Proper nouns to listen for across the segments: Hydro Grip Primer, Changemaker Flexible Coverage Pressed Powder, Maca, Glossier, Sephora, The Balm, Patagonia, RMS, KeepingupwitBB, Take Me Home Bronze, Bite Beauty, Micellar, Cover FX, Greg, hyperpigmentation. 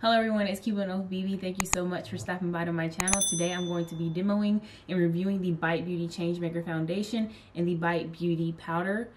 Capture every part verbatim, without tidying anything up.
Hello everyone, it's Keeping up with B B. Thank you so much for stopping by to my channel. Today I'm going to be demoing and reviewing the Bite Beauty Changemaker Foundation and the Bite Beauty Powder.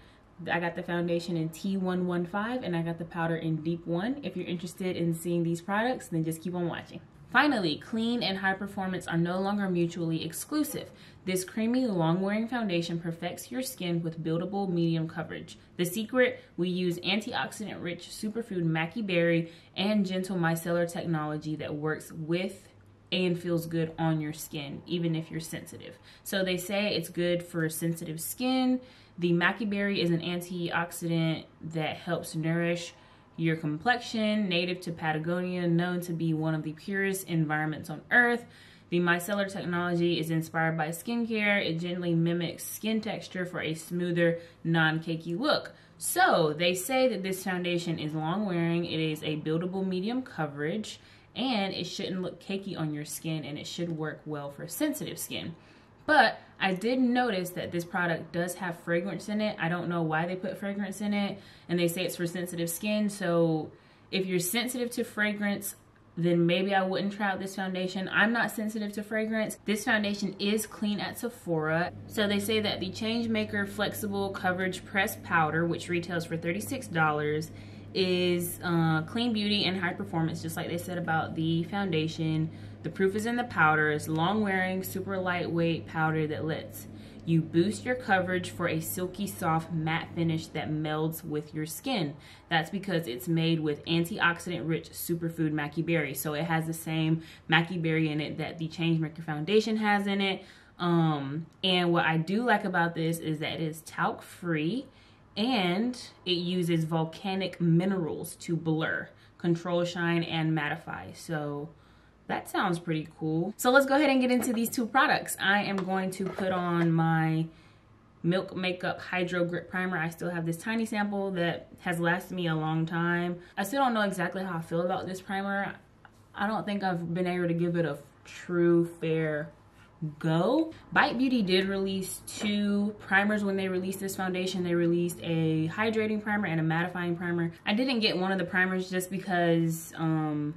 I got the foundation in T one fifteen and I got the powder in Deep one. If you're interested in seeing these products, then just keep on watching. Finally, clean and high performance are no longer mutually exclusive. This creamy, long-wearing foundation perfects your skin with buildable medium coverage. The secret, we use antioxidant-rich superfood Maca berry and gentle micellar technology that works with and feels good on your skin, even if you're sensitive. So they say it's good for sensitive skin. The Maca berry is an antioxidant that helps nourish your complexion, native to Patagonia, known to be one of the purest environments on earth. The micellar technology is inspired by skincare. It gently mimics skin texture for a smoother, non-cakey look. So they say that this foundation is long wearing, it is a buildable medium coverage, and it shouldn't look cakey on your skin, and it should work well for sensitive skin. But I did notice that this product does have fragrance in it. I don't know why they put fragrance in it, and they say it's for sensitive skin. So if you're sensitive to fragrance, then maybe I wouldn't try out this foundation. I'm not sensitive to fragrance. This foundation is clean at Sephora. So they say that the Changemaker Flexible Coverage Pressed Powder, which retails for thirty-six dollars, is uh, clean beauty and high performance, just like they said about the foundation. The proof is in the powder. It's long wearing, super lightweight powder that lets you boost your coverage for a silky soft matte finish that melds with your skin. That's because it's made with antioxidant rich superfood Maca berry. So it has the same Maca berry in it that the Changemaker Foundation has in it. Um, and what I do like about this is that it is talc free and it uses volcanic minerals to blur, control shine, and mattify. So that sounds pretty cool. So let's go ahead and get into these two products. I am going to put on my Milk Makeup Hydro Grip Primer. I still have this tiny sample that has lasted me a long time. I still don't know exactly how I feel about this primer. I don't think I've been able to give it a true fair go. Bite Beauty did release two primers when they released this foundation. They released a hydrating primer and a mattifying primer. I didn't get one of the primers just because um,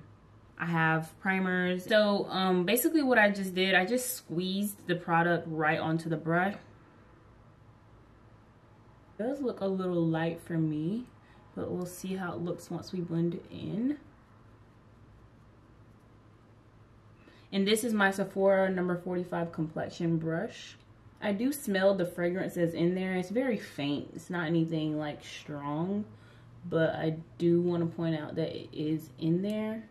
I have primers. So um, basically what I just did, I just squeezed the product right onto the brush. It does look a little light for me, but we'll see how it looks once we blend it in. And this is my Sephora number forty-five complexion brush. I do smell the fragrances in there. It's very faint. It's not anything like strong, but I do want to point out that it is in there.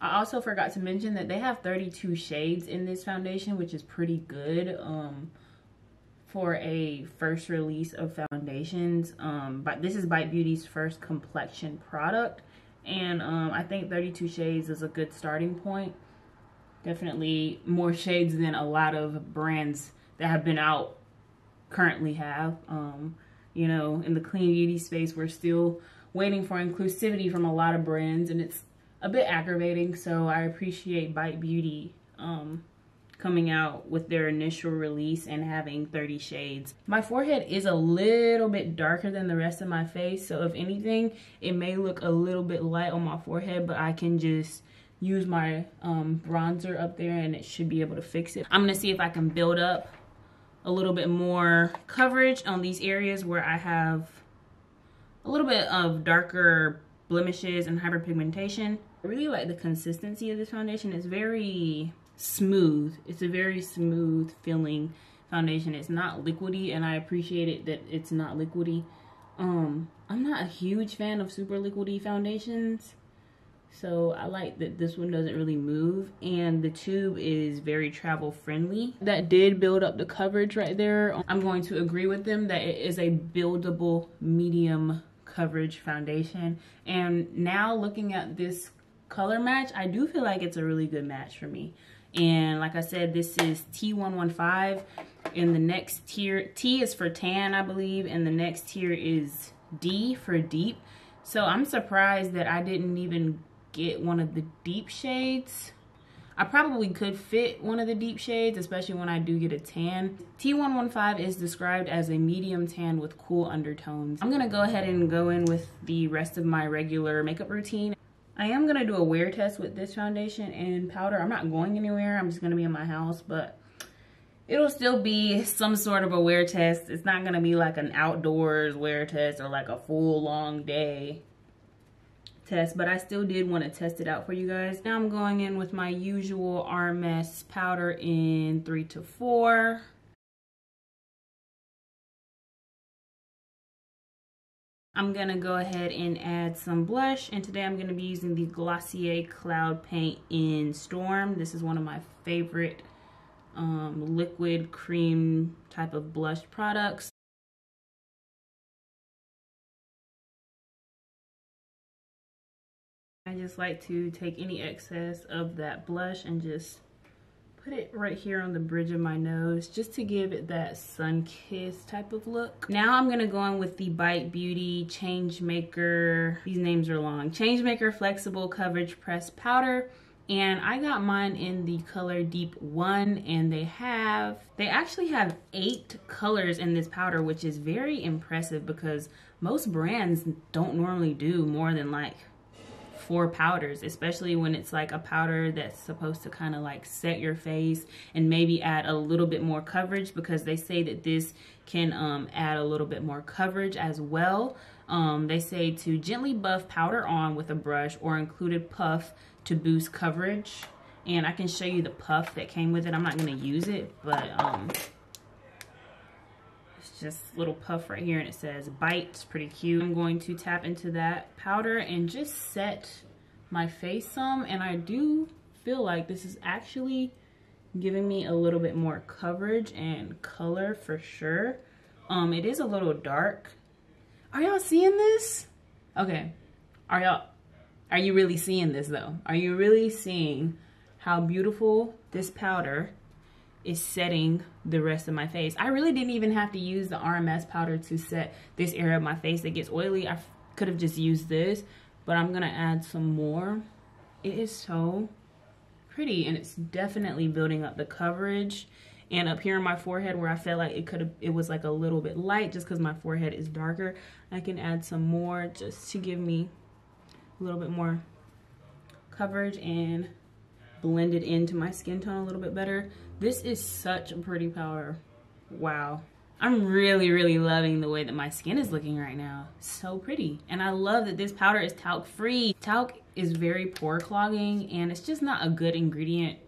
I also forgot to mention that they have thirty-two shades in this foundation, which is pretty good um, for a first release of foundations. Um, but this is Bite Beauty's first complexion product. And um, I think thirty-two shades is a good starting point. Definitely more shades than a lot of brands that have been out currently have. Um, you know, in the clean beauty space, we're still waiting for inclusivity from a lot of brands, and it's a bit aggravating. So I appreciate Bite Beauty um, coming out with their initial release and having thirty shades. My forehead is a little bit darker than the rest of my face, so if anything, it may look a little bit light on my forehead, but I can just use my um, bronzer up there and it should be able to fix it. I'm gonna see if I can build up a little bit more coverage on these areas where I have a little bit of darker blemishes and hyperpigmentation. I really like the consistency of this foundation. It's very smooth. It's a very smooth feeling foundation. It's not liquidy, and I appreciate it that it's not liquidy. Um, I'm not a huge fan of super liquidy foundations, so I like that this one doesn't really move, and the tube is very travel friendly. That did build up the coverage right there. I'm going to agree with them that it is a buildable medium coverage foundation. And now looking at this color match, I do feel like it's a really good match for me. And like I said, this is T one fifteen, and the next tier, T is for tan, I believe, and the next tier is D for deep. So I'm surprised that I didn't even get one of the deep shades. I probably could fit one of the deep shades, especially when I do get a tan. T one fifteen is described as a medium tan with cool undertones. I'm gonna go ahead and go in with the rest of my regular makeup routine. I am going to do a wear test with this foundation and powder. I'm not going anywhere. I'm just going to be in my house, but it'll still be some sort of a wear test. It's not going to be like an outdoors wear test or like a full long day test, but I still did want to test it out for you guys. Now I'm going in with my usual R M S powder in three to four. I'm gonna go ahead and add some blush, and today I'm gonna be using the Glossier Cloud Paint in Storm. This is one of my favorite um, liquid cream type of blush products. I just like to take any excess of that blush and just put it right here on the bridge of my nose just to give it that sun-kissed type of look. Now I'm gonna go in with the Bite Beauty Changemaker, these names are long, Changemaker Flexible Coverage Pressed Powder. And I got mine in the color Deep One, and they have, they actually have eight colors in this powder, which is very impressive because most brands don't normally do more than like four powders, especially when it's like a powder that's supposed to kind of like set your face and maybe add a little bit more coverage, because they say that this can um, add a little bit more coverage as well. Um, they say to gently buff powder on with a brush or include a puff to boost coverage. And I can show you the puff that came with it. I'm not going to use it, but um, it's just a little puff right here, and it says Bite. It's pretty cute. I'm going to tap into that powder and just set my face some, and I do feel like this is actually giving me a little bit more coverage and color for sure. Um, it is a little dark. Are y'all seeing this? Okay. Are y'all, are you really seeing this though? Are you really seeing how beautiful this powder is setting the rest of my face? I really didn't even have to use the R M S powder to set this area of my face that gets oily. I could have just used this, but I'm gonna add some more. It is so pretty, and it's definitely building up the coverage. And up here on my forehead, where I felt like it could have, it was like a little bit light just because my forehead is darker, I can add some more just to give me a little bit more coverage and blend it into my skin tone a little bit better. This is such a pretty powder. Wow. I'm really, really loving the way that my skin is looking right now. So pretty. And I love that this powder is talc free. Talc is very pore clogging, and it's just not a good ingredient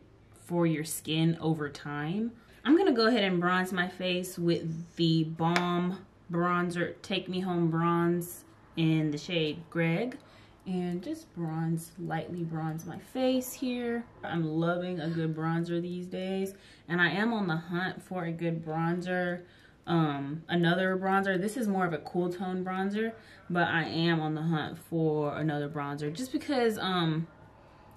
for your skin over time. I'm gonna go ahead and bronze my face with the Balm bronzer, Take Me Home Bronze in the shade Greg. And just bronze, lightly bronze my face here. I'm loving a good bronzer these days, and I am on the hunt for a good bronzer. Um, another bronzer. This is more of a cool tone bronzer, but I am on the hunt for another bronzer just because um,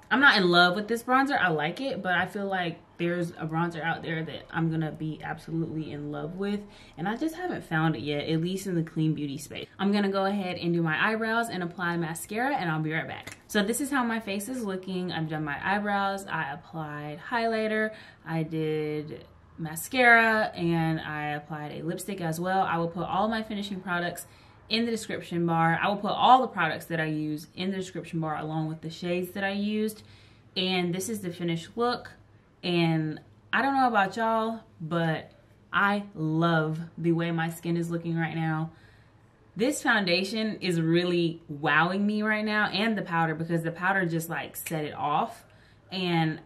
I'm not in love with this bronzer. I like it, but I feel like there's a bronzer out there that I'm gonna be absolutely in love with, and I just haven't found it yet, at least in the clean beauty space. I'm gonna go ahead and do my eyebrows and apply mascara, and I'll be right back. So this is how my face is looking. I've done my eyebrows, I applied highlighter, I did mascara, and I applied a lipstick as well. I will put all my finishing products in the description bar. I will put all the products that I use in the description bar along with the shades that I used. And this is the finished look. And I don't know about y'all, but I love the way my skin is looking right now. This foundation is really wowing me right now, and the powder, because the powder just like set it off. And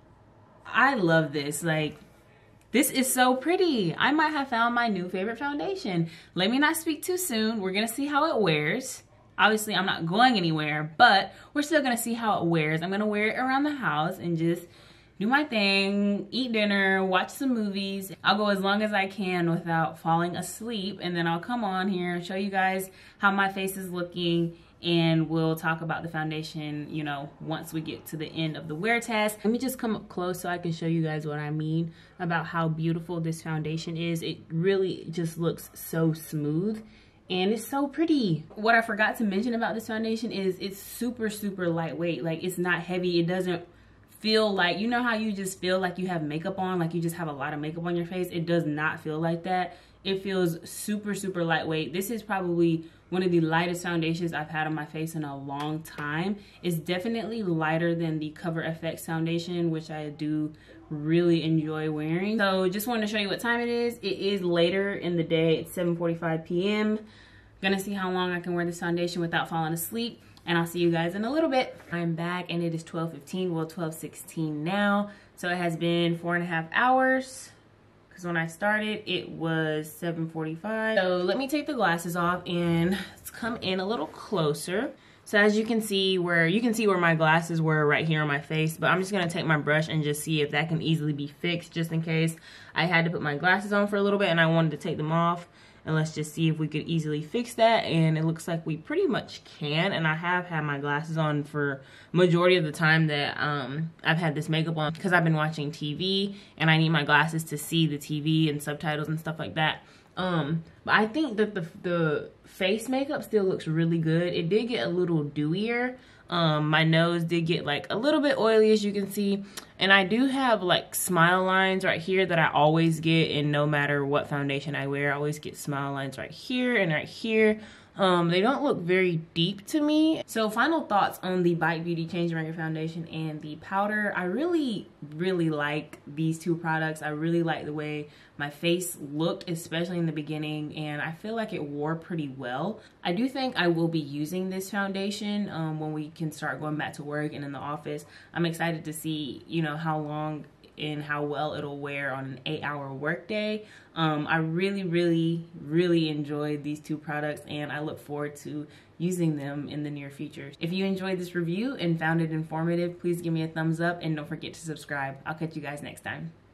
I love this. Like, this is so pretty. I might have found my new favorite foundation. Let me not speak too soon. We're gonna see how it wears. Obviously, I'm not going anywhere, but we're still gonna see how it wears. I'm gonna wear it around the house and just do my thing, eat dinner, watch some movies. I'll go as long as I can without falling asleep, and then I'll come on here and show you guys how my face is looking, and we'll talk about the foundation, you know, once we get to the end of the wear test. Let me just come up close so I can show you guys what I mean about how beautiful this foundation is. It really just looks so smooth, and it's so pretty. What I forgot to mention about this foundation is it's super, super lightweight. Like, it's not heavy. It doesn't feel like, you know how you just feel like you have makeup on, like you just have a lot of makeup on your face? It does not feel like that. It feels super, super lightweight. This is probably one of the lightest foundations I've had on my face in a long time. It's definitely lighter than the Cover F X foundation, which I do really enjoy wearing. So just wanted to show you what time it is. It is later in the day. It's seven forty-five p m Gonna see how long I can wear this foundation without falling asleep, and I'll see you guys in a little bit. I'm back and it is twelve fifteen, well twelve sixteen now. So it has been four and a half hours. Cause when I started, it was seven forty-five. So let me take the glasses off and let's come in a little closer. So as you can see where, you can see where my glasses were right here on my face, but I'm just gonna take my brush and just see if that can easily be fixed, just in case I had to put my glasses on for a little bit and I wanted to take them off. And let's just see if we could easily fix that. And it looks like we pretty much can. And I have had my glasses on for majority of the time that um, I've had this makeup on, because I've been watching T V and I need my glasses to see the T V and subtitles and stuff like that. Um, but I think that the, the face makeup still looks really good. It did get a little dewier. Um, my nose did get like a little bit oily, as you can see. And I do have like smile lines right here that I always get, and no matter what foundation I wear, I always get smile lines right here and right here. Um, they don't look very deep to me. So final thoughts on the Bite Beauty Changemaker Foundation and the powder. I really, really like these two products. I really like the way my face looked, especially in the beginning, and I feel like it wore pretty well. I do think I will be using this foundation um, when we can start going back to work and in the office. I'm excited to see, you know, how long and how well it'll wear on an eight hour workday. Um, I really, really, really enjoyed these two products, and I look forward to using them in the near future. If you enjoyed this review and found it informative, please give me a thumbs up and don't forget to subscribe. I'll catch you guys next time.